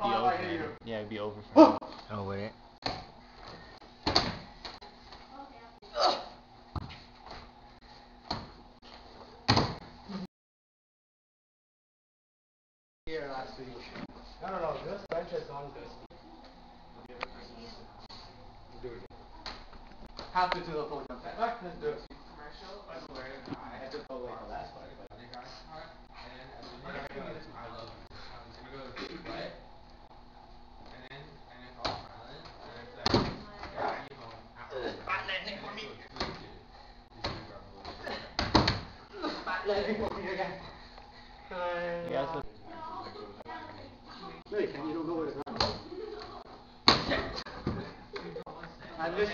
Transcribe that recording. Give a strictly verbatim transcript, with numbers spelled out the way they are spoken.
it'd be over. Yeah, it'd be over for him. Oh, would it? Here last week. No, no, no. This bench is on this. Do it. Have to do the full jump. Let's do it. I had to go away the last one. I missed